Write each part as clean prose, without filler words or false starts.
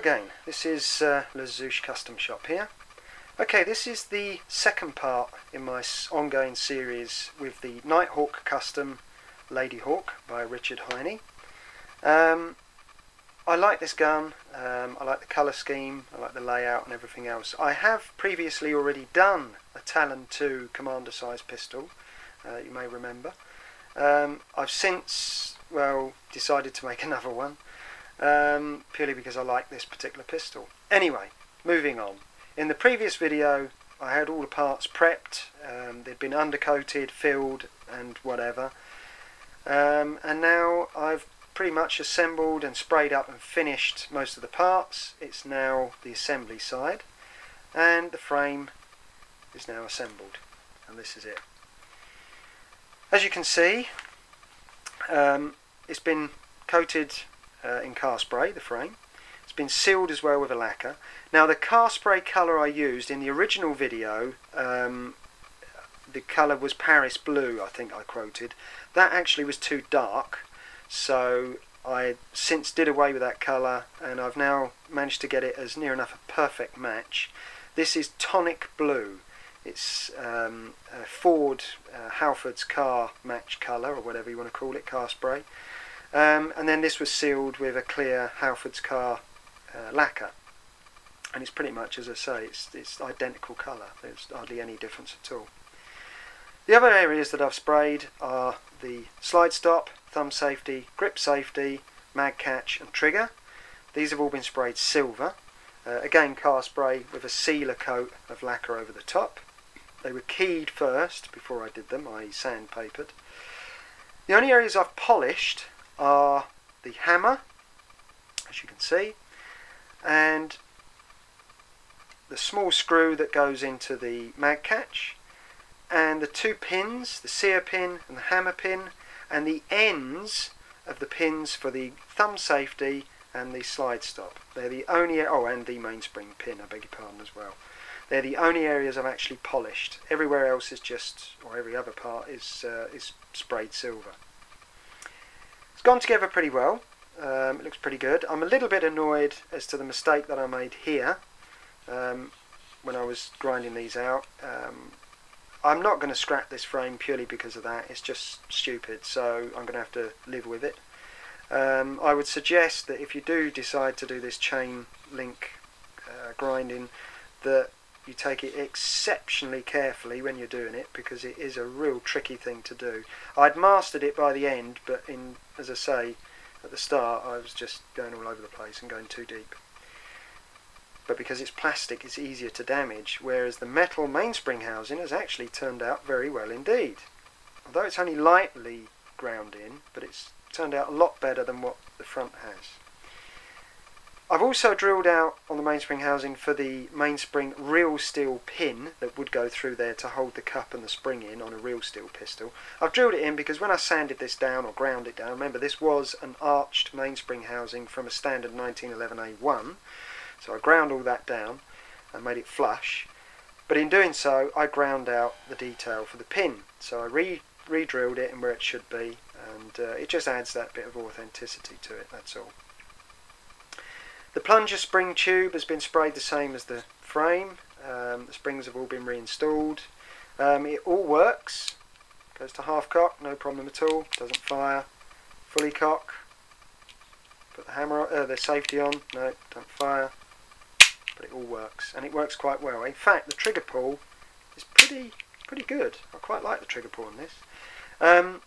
again. This is LaZouche Custom Shop here. Okay, this is the second part in my ongoing series with the NightHawk Custom Ladyhawk by Richard Heinie. I like this gun, I like the colour scheme, I like the layout and everything else. I have previously already done a Talon II commander size pistol, you may remember. I've since, well, decided to make another one, purely because I like this particular pistol. Anyway, moving on. In the previous video I had all the parts prepped, they'd been undercoated, filled and whatever, and now I've pretty much assembled and sprayed up and finished most of the parts. It's now the assembly side, and the frame is now assembled, and this is it. As you can see, it's been coated in car spray, the frame. It's been sealed as well with a lacquer. Now the car spray colour I used in the original video, the colour was Paris blue, I think I quoted. That actually was too dark, so I since did away with that colour, and I've now managed to get it as near enough a perfect match. This is tonic blue. It's a Ford Halfords car match colour, or whatever you want to call it, car spray. And then this was sealed with a clear Halfords car lacquer, and it's pretty much, as I say, it's identical colour. There's hardly any difference at all. The other areas that I've sprayed are the slide stop, thumb safety, grip safety, mag catch and trigger. These have all been sprayed silver, again car spray with a sealer coat of lacquer over the top. They were keyed first before I did them, i.e. sandpapered. The only areas I've polished are the hammer, as you can see, and the small screw that goes into the mag catch, and the two pins, the sear pin and the hammer pin, and the ends of the pins for the thumb safety and the slide stop. They're the only, oh, and the mainspring pin, I beg your pardon, as well. They're the only areas I've actually polished. Everywhere else is just, or every other part is sprayed silver. It's gone together pretty well. It looks pretty good. I'm a little bit annoyed as to the mistake that I made here when I was grinding these out. I'm not going to scrap this frame purely because of that. It's just stupid, so I'm going to have to live with it. I would suggest that if you do decide to do this chain link grinding, that you take it exceptionally carefully when you're doing it, because it is a real tricky thing to do. I'd mastered it by the end, but in, as I say, at the start I was just going all over the place and going too deep. But because it's plastic, it's easier to damage, whereas the metal mainspring housing has actually turned out very well indeed. Although it's only lightly ground in, but it's turned out a lot better than what the front has. I've also drilled out on the mainspring housing for the mainspring real steel pin that would go through there to hold the cup and the spring in on a real steel pistol. I've drilled it in because when I sanded this down or ground it down, remember this was an arched mainspring housing from a standard 1911A1, so I ground all that down and made it flush, but in doing so I ground out the detail for the pin, so I re-drilled it in where it should be, and it just adds that bit of authenticity to it, that's all. The plunger spring tube has been sprayed the same as the frame. The springs have all been reinstalled. It all works. Goes to half cock, no problem at all, doesn't fire. Fully cock, put the hammer on, the safety on, no, don't fire. But it all works, and it works quite well. In fact, the trigger pull is pretty good. I quite like the trigger pull on this.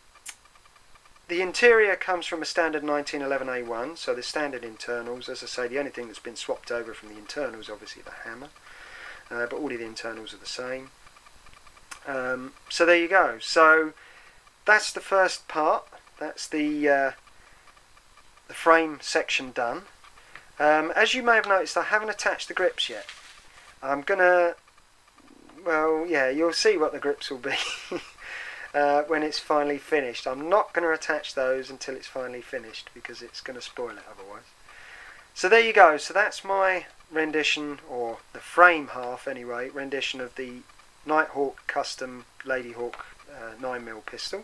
The interior comes from a standard 1911A1, so the standard internals. As I say, the only thing that's been swapped over from the internals, obviously, the hammer, but all of the internals are the same. So there you go. So that's the first part. That's the frame section done. As you may have noticed, I haven't attached the grips yet. I'm gonna, well, yeah, you'll see what the grips will be. When it's finally finished. I'm not going to attach those until it's finally finished, because it's going to spoil it otherwise. So there you go. So that's my rendition, or the frame half anyway, rendition of the NightHawk Custom Ladyhawk 9mm pistol.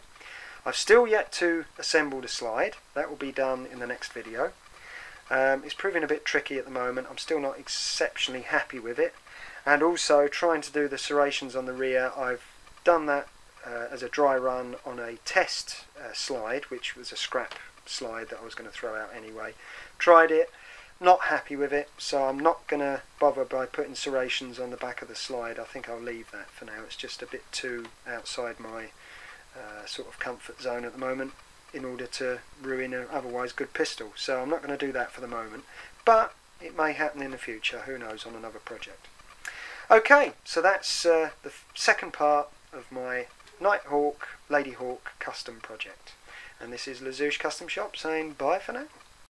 I've still yet to assemble the slide. That will be done in the next video. It's proving a bit tricky at the moment. I'm still not exceptionally happy with it. And also trying to do the serrations on the rear, I've done that as a dry run on a test slide, which was a scrap slide that I was going to throw out anyway. Tried it, not happy with it, so I'm not going to bother by putting serrations on the back of the slide. I think I'll leave that for now. It's just a bit too outside my sort of comfort zone at the moment in order to ruin an otherwise good pistol, so I'm not going to do that for the moment, but it may happen in the future, who knows, on another project. Okay, so that's the second part of my NightHawk Ladyhawk Custom project, and this is LaZouche Custom Shop saying bye for now.